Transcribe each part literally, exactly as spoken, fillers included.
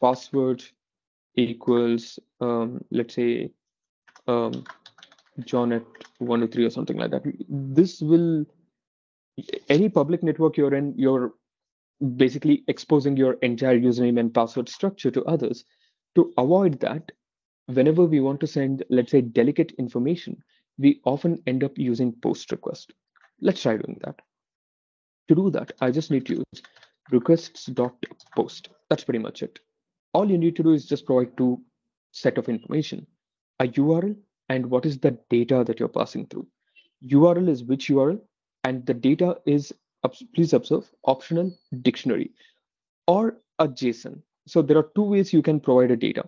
password equals, um, let's say, um, John at one two three or something like that. This will, any public network you're in, you're basically exposing your entire username and password structure to others. To avoid that, whenever we want to send, let's say, delicate information, we often end up using post request. Let's try doing that. To do that, I just need to use requests.post. That's pretty much it. All you need to do is just provide two set of information, a U R L and what is the data that you're passing through. U R L is which U R L, and the data is, please observe, optional dictionary or a JSON. So there are two ways you can provide a data.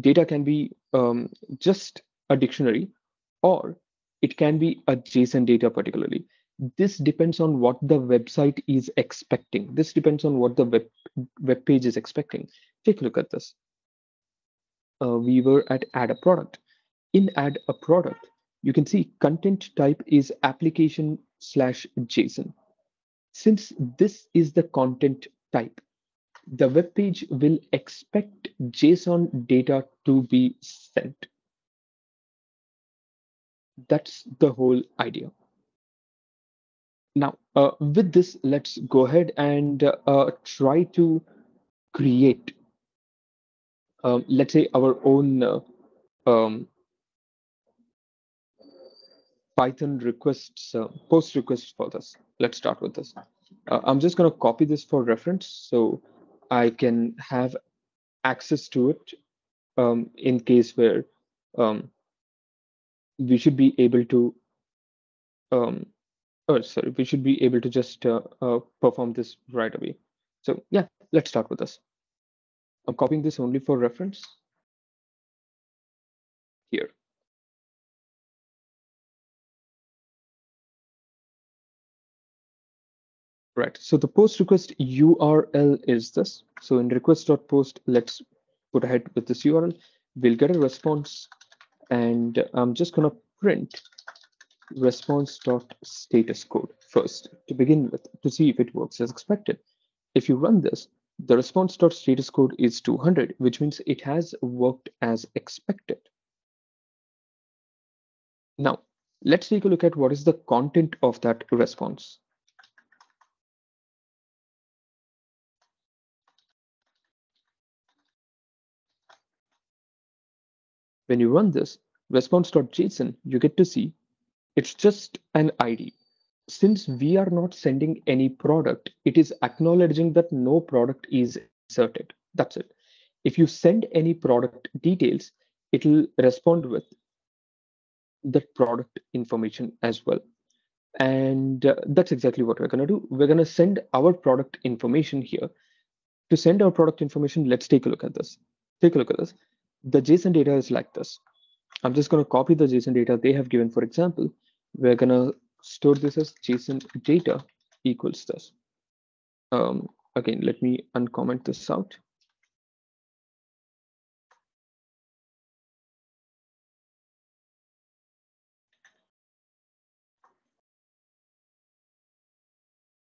Data can be um, just a dictionary, or it can be a JSON data particularly. This depends on what the website is expecting. This depends on what the web, web page is expecting. Take a look at this. Uh, we were at add a product. In add a product, you can see content type is application slash JSON. Since this is the content type, the web page will expect JSON data to be sent. That's the whole idea. Now, uh, with this, let's go ahead and uh, try to create, um, let's say, our own uh, um, Python requests, uh, post requests for this. Let's start with this. Uh, I'm just going to copy this for reference so I can have access to it um, in case where um, we should be able to, um, oh, sorry, we should be able to just uh, uh, perform this right away. So yeah, let's start with this. I'm copying this only for reference here. Right, so the post request U R L is this. So in request.post, let's put ahead with this U R L. We'll get a response, and I'm just going to print response.status code first to begin with to see if it works as expected. If you run this, the response.status code is two hundred, which means it has worked as expected. Now, let's take a look at what is the content of that response. When you run this response.json, you get to see it's just an I D. Since we are not sending any product, it is acknowledging that no product is inserted. That's it. If you send any product details, it'll respond with the product information as well. And uh, that's exactly what we're going to do. We're going to send our product information here. To send our product information, let's take a look at this. Take a look at this. The JSON data is like this. I'm just going to copy the JSON data they have given. For example, we're going to store this as JSON data equals this. Um, again, let me uncomment this out.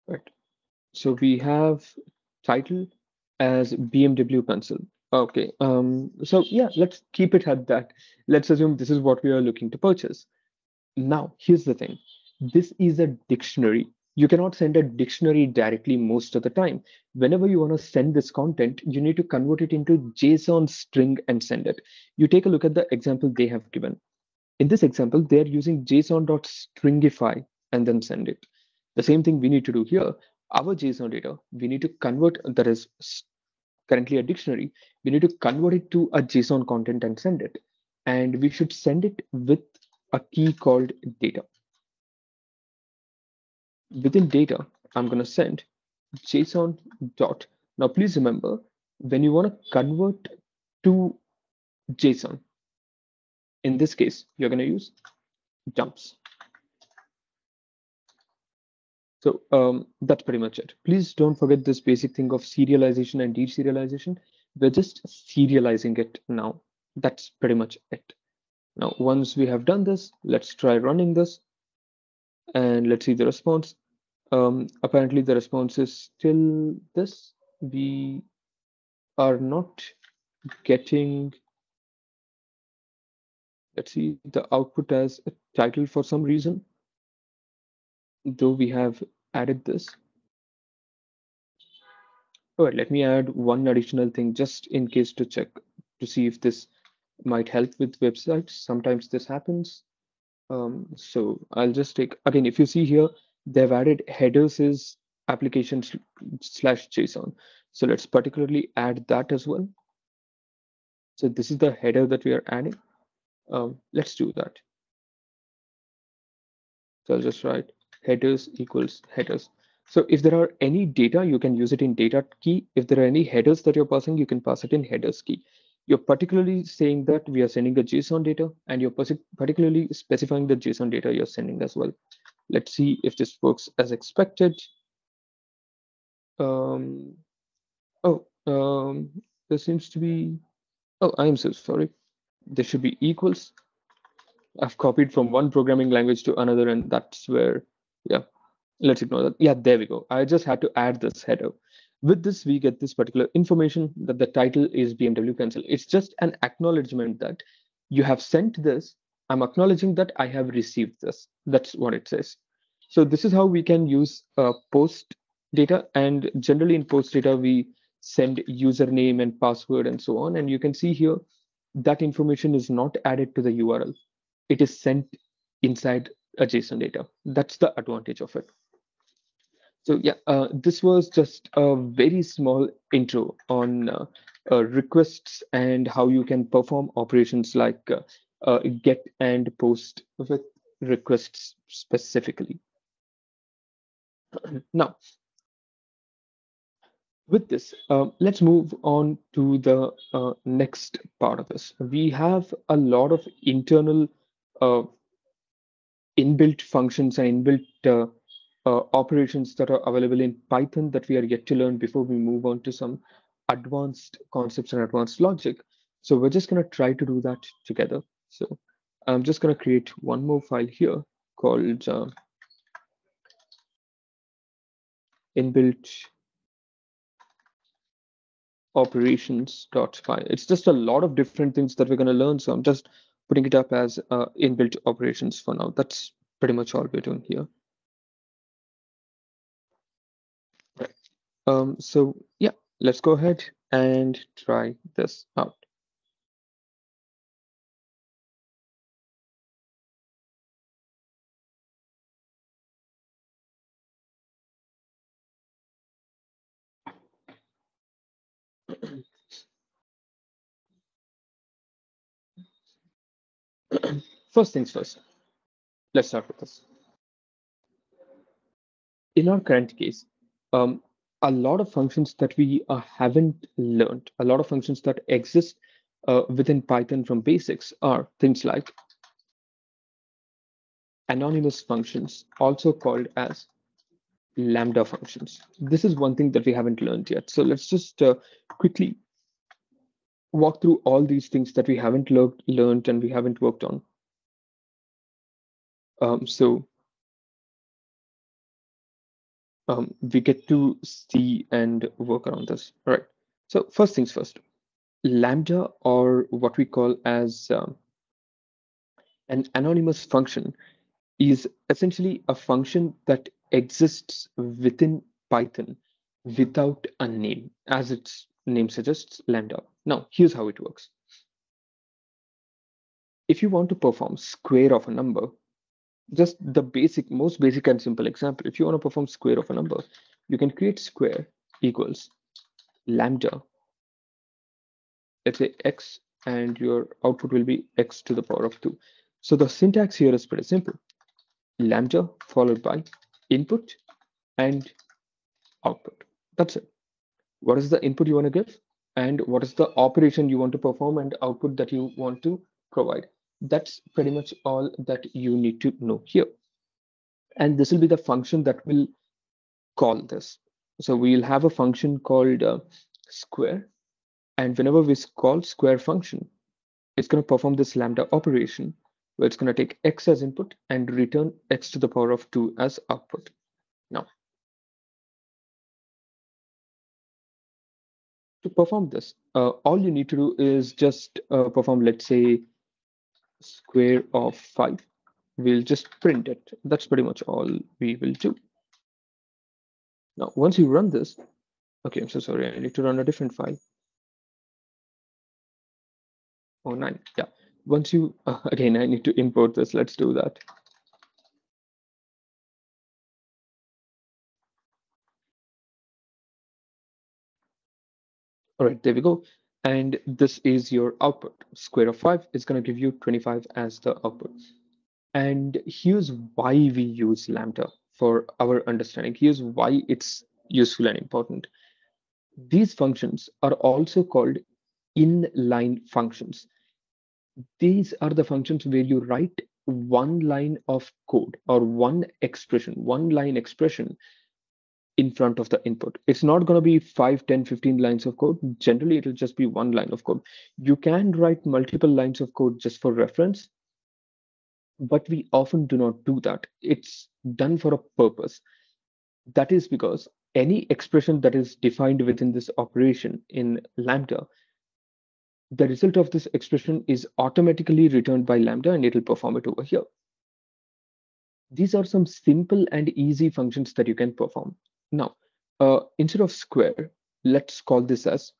Right. So we have title as B M W pencil. Okay, um, so yeah, let's keep it at that. Let's assume this is what we are looking to purchase. Now, here's the thing. This is a dictionary. You cannot send a dictionary directly most of the time. Whenever you want to send this content, you need to convert it into JSON string and send it. You take a look at the example they have given. In this example, they're using JSON.stringify and then send it. The same thing we need to do here. Our JSON data, we need to convert, that is currently a dictionary, we need to convert it to a JSON content and send it. And we should send it with a key called data. Within data, I'm going to send JSON dot. Now, please remember, when you want to convert to JSON, in this case, you're going to use jumps. So um, that's pretty much it. Please don't forget this basic thing of serialization and deserialization. We're just serializing it now. That's pretty much it. Now, once we have done this, let's try running this. And let's see the response. Um, apparently, the response is still this. We are not getting, let's see, the output as a title for some reason, though we have added this. All right, let me add one additional thing just in case to check to see if this might help with websites. Sometimes this happens. Um, so I'll just take, again, if you see here, they've added headers is application slash JSON. So let's particularly add that as well. So this is the header that we are adding. Um, let's do that. So I'll just write headers equals headers. So if there are any data, you can use it in data key. If there are any headers that you're passing, you can pass it in headers key. You're particularly saying that we are sending the JSON data, and you're particularly specifying the JSON data you're sending as well. Let's see if this works as expected. Um, oh, um, there seems to be, oh, I'm so sorry. There should be equals. I've copied from one programming language to another, and that's where, yeah, let's ignore that. Yeah, there we go. I just had to add this header. With this, we get this particular information that the title is B M W pencil. It's just an acknowledgement that you have sent this. I'm acknowledging that I have received this. That's what it says. So this is how we can use uh, post data. And generally in post data, we send username and password and so on. And you can see here that information is not added to the U R L. It is sent inside a JSON data. That's the advantage of it. So yeah, uh, this was just a very small intro on uh, uh, requests and how you can perform operations like uh, uh, get and post with requests specifically. Now, with this, uh, let's move on to the uh, next part of this. We have a lot of internal uh, inbuilt functions and inbuilt uh, Uh, operations that are available in Python that we are yet to learn before we move on to some advanced concepts and advanced logic. So we're just going to try to do that together. So I'm just going to create one more file here called uh, inbuilt operations.py. It's just a lot of different things that we're going to learn. So I'm just putting it up as uh, inbuilt operations for now. That's pretty much all we're doing here. Um, so yeah, let's go ahead and try this out. First things first, let's start with this. In our current case, um, a lot of functions that we uh, haven't learned, a lot of functions that exist uh, within Python from basics are things like anonymous functions, also called as lambda functions. This is one thing that we haven't learned yet. So let's just uh, quickly walk through all these things that we haven't le learned and we haven't worked on. Um, so Um, we get to see and work around this. All right. So first things first, lambda, or what we call as um, an anonymous function, is essentially a function that exists within Python without a name, as its name suggests, lambda. Now, here's how it works. If you want to perform square of a number, just the basic, most basic and simple example. If you want to perform square of a number, you can create square equals lambda. Let's say x, and your output will be x to the power of two. So the syntax here is pretty simple. Lambda followed by input and output. That's it. What is the input you want to give? And what is the operation you want to perform and output that you want to provide? That's pretty much all that you need to know here. And this will be the function that will call this. So we'll have a function called uh, square. And whenever we call square function, it's going to perform this lambda operation, where it's going to take x as input and return x to the power of two as output. Now, to perform this, uh, all you need to do is just uh, perform, let's say, square of five. We'll just print it. That's pretty much all we will do. Now, once you run this, okay, I'm so sorry, I need to run a different file. Oh, nine, yeah. Once you, uh, again, I need to import this. Let's do that. All right, there we go. And this is your output. Square of five is going to give you twenty-five as the output. And here's why we use Lambda for our understanding. Here's why it's useful and important. These functions are also called inline functions. These are the functions where you write one line of code or one expression, one line expression in front of the input. It's not going to be five, ten, fifteen lines of code. Generally, it'll just be one line of code. You can write multiple lines of code just for reference, but we often do not do that. It's done for a purpose. That is because any expression that is defined within this operation in Lambda, the result of this expression is automatically returned by Lambda, and it'll perform it over here. These are some simple and easy functions that you can perform. Now, uh, instead of square, let's call this as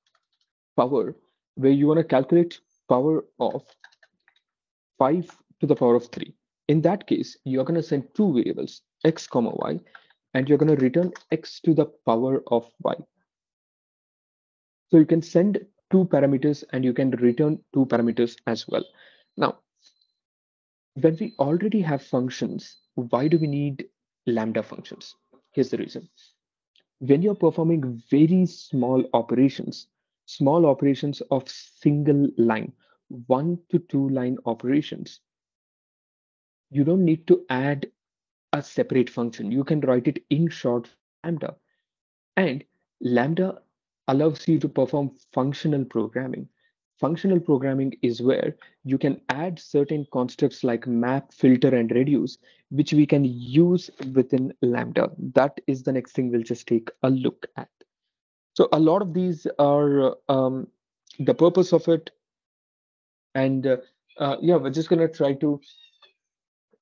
power, where you want to calculate power of five to the power of three. In that case, you're going to send two variables, x comma y, and you're going to return x to the power of y. So you can send two parameters and you can return two parameters as well. Now, when we already have functions, why do we need Lambda functions? Here's the reason. When you're performing very small operations, small operations of single line, one to two line operations, you don't need to add a separate function. You can write it in short Lambda. And Lambda allows you to perform functional programming. Functional programming is where you can add certain concepts like map, filter, and reduce, which we can use within Lambda. That is the next thing we'll just take a look at. So a lot of these are um, the purpose of it. And uh, uh, yeah, we're just going to try to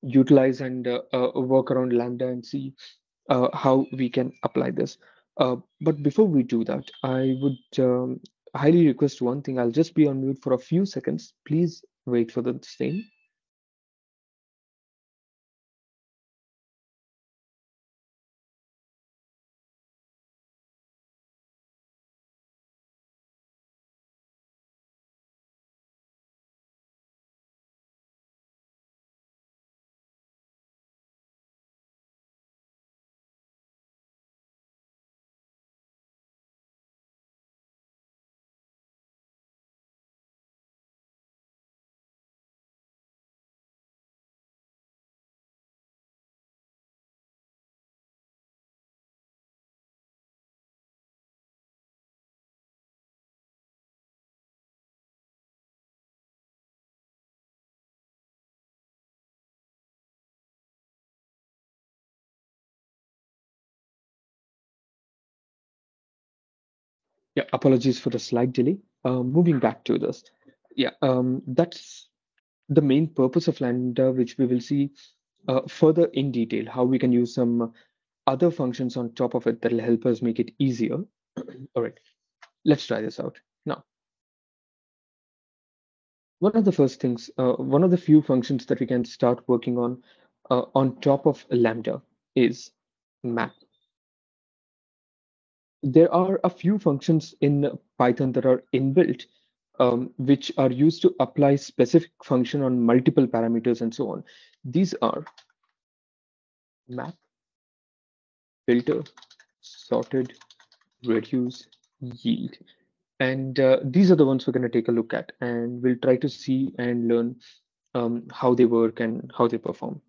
utilize and uh, uh, work around Lambda and see uh, how we can apply this. Uh, but before we do that, I would um, highly request one thing. I'll just be on mute for a few seconds. Please wait for the same. Yeah, apologies for the slight delay. Uh, moving back to this. Yeah, um, that's the main purpose of Lambda, which we will see uh, further in detail, how we can use some other functions on top of it that will help us make it easier. All right, let's try this out now. One of the first things, uh, one of the few functions that we can start working on uh, on top of Lambda is map. There are a few functions in Python that are inbuilt, um, which are used to apply specific function on multiple parameters and so on. These are map, filter, sorted, reduce, yield. And uh, these are the ones we're going to take a look at, and we'll try to see and learn um, how they work and how they perform.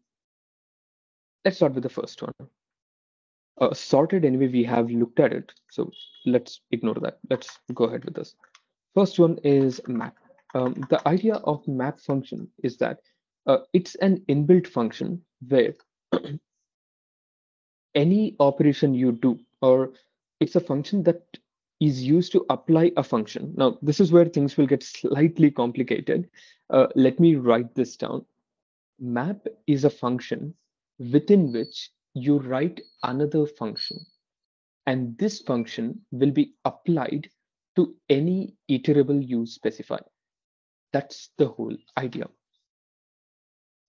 Let's start with the first one. Uh, sorted, anyway, we have looked at it, so let's ignore that. Let's go ahead with this. First one is map. Um, the idea of map function is that uh, it's an inbuilt function where any operation you do, or it's a function that is used to apply a function. Now, this is where things will get slightly complicated. Uh, let me write this down. Map is a function within which you write another function, and this function will be applied to any iterable you specify. That's the whole idea.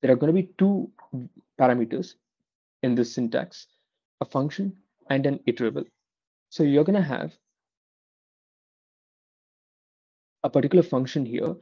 There are going to be two parameters in this syntax, a function and an iterable. So you're going to have a particular function here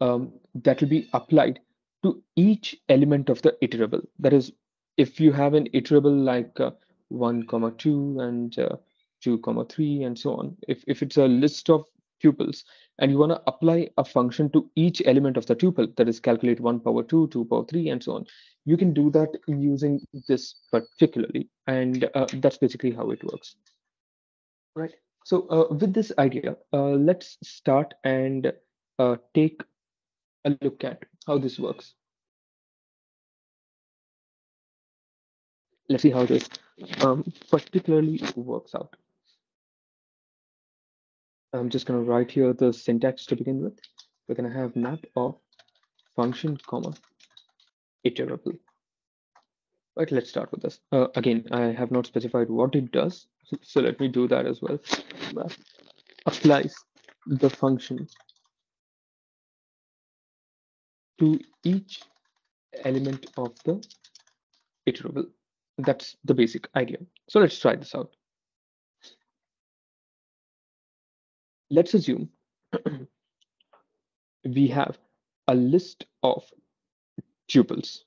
um, that will be applied to each element of the iterable. That is, if you have an iterable like uh, one comma two and uh, two comma three and so on, if, if it's a list of tuples and you want to apply a function to each element of the tuple, that is calculate one power two, two power three and so on, you can do that using this particularly, and uh, that's basically how it works, right? So uh, with this idea, uh, let's start and uh, take a look at how this works. Let's see how this um, particularly works out. I'm just going to write here the syntax to begin with. We're going to have map of function comma iterable. But let's start with this. Uh, again, I have not specified what it does, so, so let me do that as well. Map applies the function to each element of the iterable. That's the basic idea. So let's try this out. Let's assume we have a list of tuples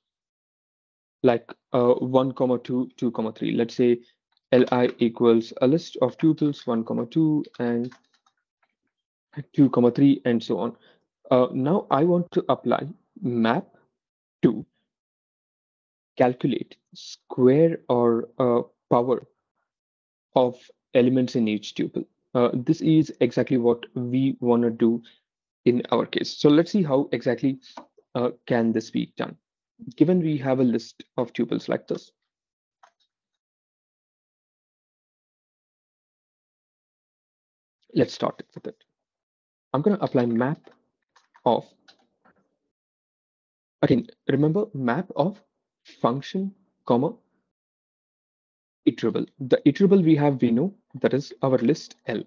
like uh, one comma two, two comma three. Let's say li equals a list of tuples one comma two and two comma three and so on. Uh, now I want to apply map to calculate square or uh, power of elements in each tuple. Uh, this is exactly what we want to do in our case. So let's see how exactly uh, can this be done, given we have a list of tuples like this. Let's start with it. I'm going to apply map of, again, remember, map of function, comma, iterable. The iterable we have, we know, that is our list li.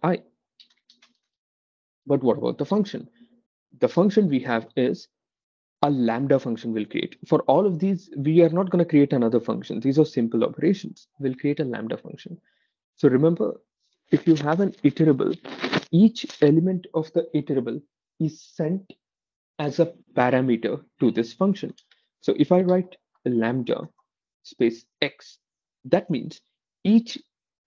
But what about the function? The function we have is a lambda function we'll create. For all of these, we are not going to create another function. These are simple operations. We'll create a lambda function. So remember, if you have an iterable, each element of the iterable is sent as a parameter to this function. So if I write lambda space x, that means each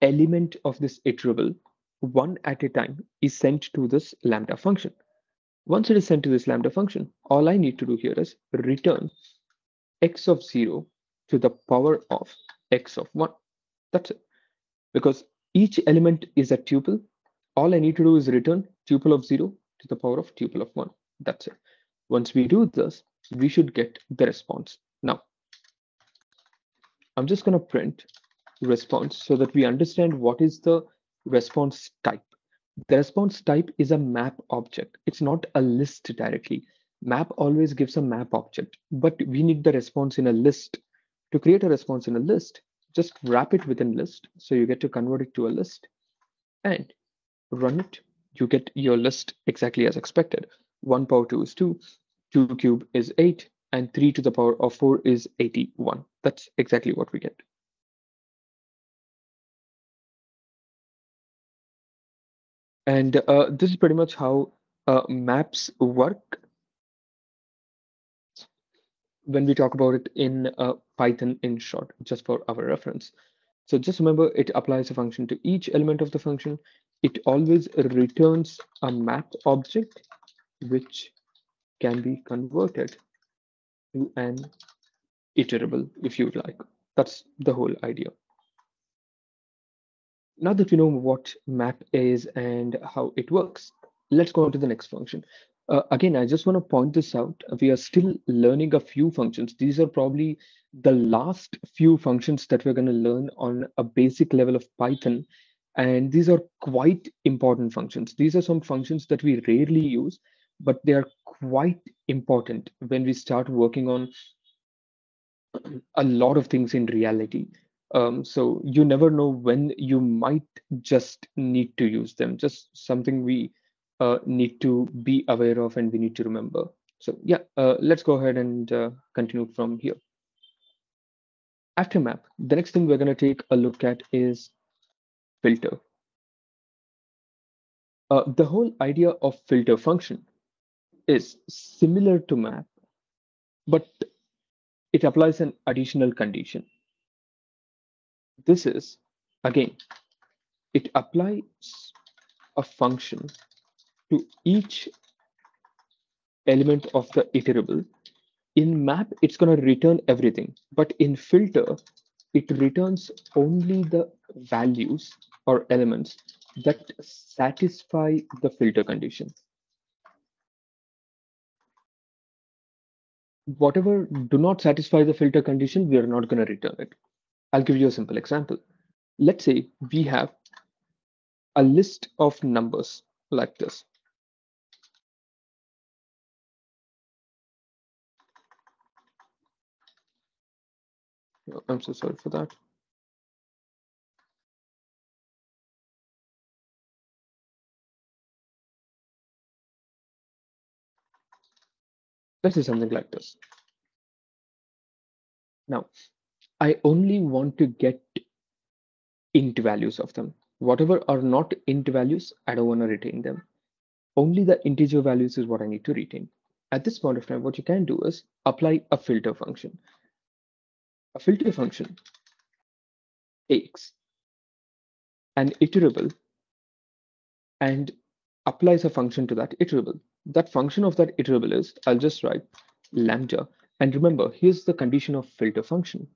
element of this iterable, one at a time, is sent to this lambda function. Once it is sent to this lambda function, all I need to do here is return x of zero to the power of x of one. That's it. Because each element is a tuple, all I need to do is return tuple of zero to the power of tuple of one. That's it. Once we do this, we should get the response. Now, I'm just going to print response so that we understand what is the response type. The response type is a map object. It's not a list directly. Map always gives a map object, but we need the response in a list. To create a response in a list, just wrap it within list. So you get to convert it to a list and run it. You get your list exactly as expected. one power two is two, two cube is eight, and three to the power of four is eighty-one. That's exactly what we get. And uh, this is pretty much how uh, maps work when we talk about it in uh, Python in short, just for our reference. So just remember, it applies a function to each element of the function. It always returns a map object, which can be converted to an iterable if you would like. That's the whole idea. Now that you know what map is and how it works, let's go on to the next function. Uh, again, I just want to point this out. We are still learning a few functions. These are probably the last few functions that we're going to learn on a basic level of Python And these are quite important functions. These are some functions that we rarely use, but they are quite important when we start working on a lot of things in reality. Um, so you never know when you might just need to use them, just something we uh, need to be aware of and we need to remember. So yeah, uh, let's go ahead and uh, continue from here. After map, the next thing we're going to take a look at is filter. Uh, the whole idea of filter function is similar to map, but it applies an additional condition. This is, again, it applies a function to each element of the iterable. In map, it's going to return everything, but in filter, it returns only the values or elements that satisfy the filter condition. Whatever do not satisfy the filter condition, we are not going to return it. I'll give you a simple example. Let's say we have a list of numbers like this. I'm so sorry for that. Let's do something like this. Now, I only want to get int values of them. Whatever are not int values, I don't want to retain them. Only the integer values is what I need to retain. At this point of time, what you can do is apply a filter function. A filter function takes an iterable and applies a function to that iterable. That function of that iterable is, I'll just write lambda. And remember, here's the condition of filter function.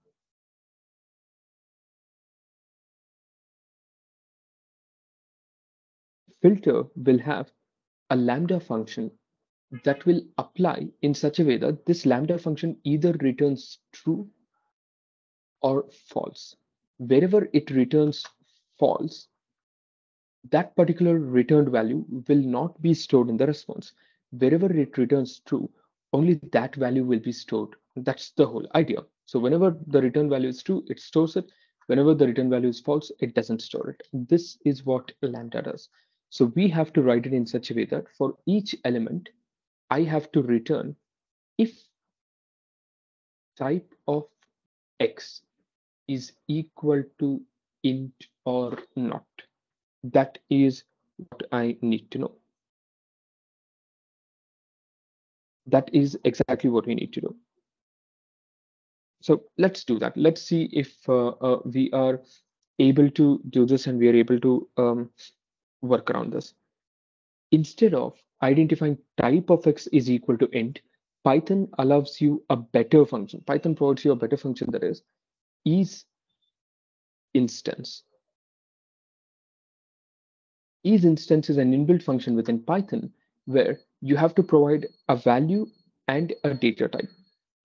Filter will have a lambda function that will apply in such a way that this lambda function either returns true or false. Wherever it returns false, that particular returned value will not be stored in the response. Wherever it returns true, only that value will be stored. That's the whole idea. So whenever the return value is true, it stores it. Whenever the return value is false, it doesn't store it. This is what lambda does. So we have to write it in such a way that for each element, I have to return if type of x is equal to int or not. That is what I need to know. That is exactly what we need to do. So let's do that. Let's see if uh, uh, we are able to do this and we are able to um, work around this. Instead of identifying type of x is equal to int, Python allows you a better function. Python provides you a better function that is is instance. Is instance is an inbuilt function within Python where you have to provide a value and a data type.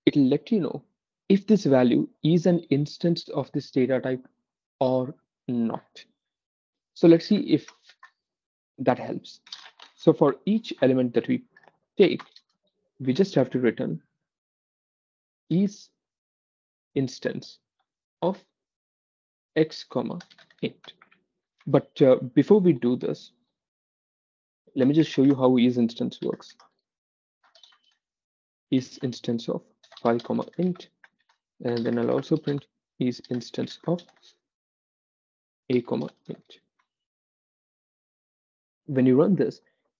It'll let you know if this value is an instance of this data type or not. So let's see if that helps. So for each element that we take, we just have to return is instance of x comma int. But uh, before we do this, let me just show you how is instance works. Is instance of phi comma int, and then I'll also print is instance of a comma int. When you run this,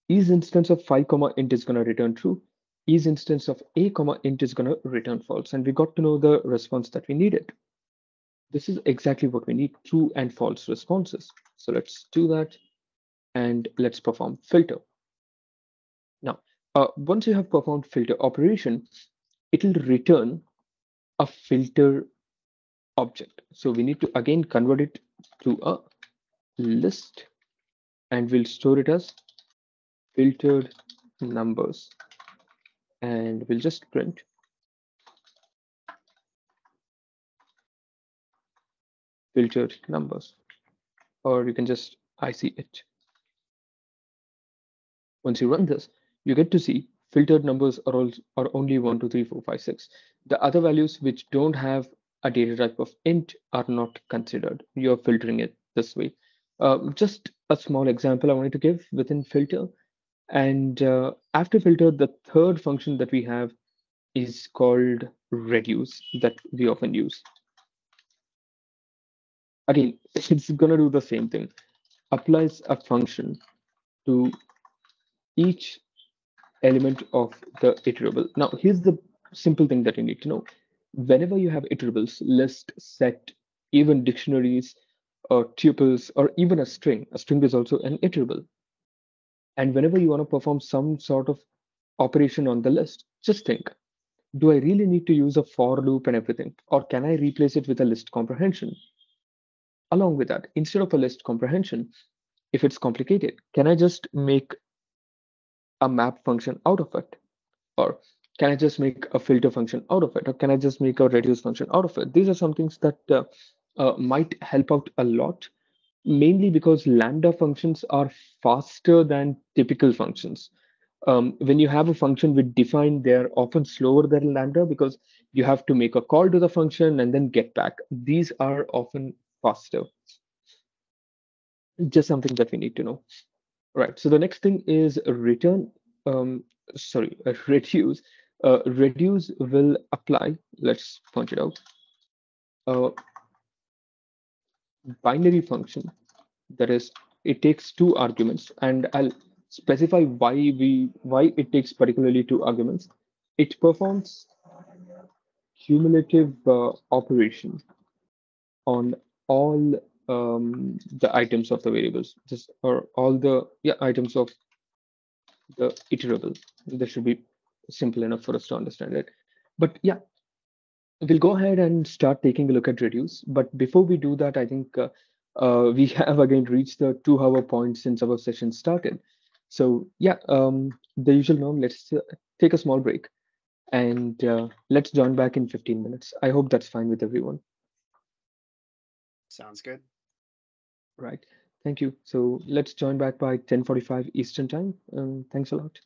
is instance of phi comma int is going to return true. Is instance of a comma int is going to return false, and we got to know the response that we needed. This is exactly what we need, true and false responses. So let's do that and let's perform filter. Now, uh, once you have performed filter operation, it'll return a filter object. So we need to again convert it to a list and we'll store it as filtered numbers. And we'll just print filtered numbers. or you can just I C it. Once you run this, you get to see filtered numbers are, all, are only one, two, three, four, five, six. The other values which don't have a data type of int are not considered. You're filtering it this way. Uh, just a small example I wanted to give within filter. And uh, after filter, the third function that we have is called reduce that we often use. Again, it's going to do the same thing. Applies a function to each element of the iterable. Now, here's the simple thing that you need to know. Whenever you have iterables, list, set, even dictionaries, or tuples, or even a string, a string is also an iterable. And whenever you want to perform some sort of operation on the list, just think, do I really need to use a for loop and everything? Or can I replace it with a list comprehension? Along with that, instead of a list comprehension, if it's complicated, can I just make a map function out of it? Or can I just make a filter function out of it? Or can I just make a reduce function out of it? These are some things that uh, uh, might help out a lot, mainly because lambda functions are faster than typical functions. Um, when you have a function with define, they're often slower than lambda because you have to make a call to the function and then get back. These are often faster. Just something that we need to know. Right. So the next thing is return. Um, sorry, reduce. Uh, reduce will apply. Let's point it out. Uh, binary function. That is, it takes two arguments, and I'll specify why we why it takes particularly two arguments. It performs cumulative uh, operation on all um, the items of the variables, just or all the yeah items of the iterable. This should be simple enough for us to understand it. But yeah, we'll go ahead and start taking a look at reduce. But before we do that, I think uh, uh, we have again reached the two-hour point since our session started. So yeah, um, the usual norm. Let's uh, take a small break, and uh, let's join back in fifteen minutes. I hope that's fine with everyone. Sounds good. Right. Thank you. So let's join back by ten forty-five Eastern time. Um, thanks a lot.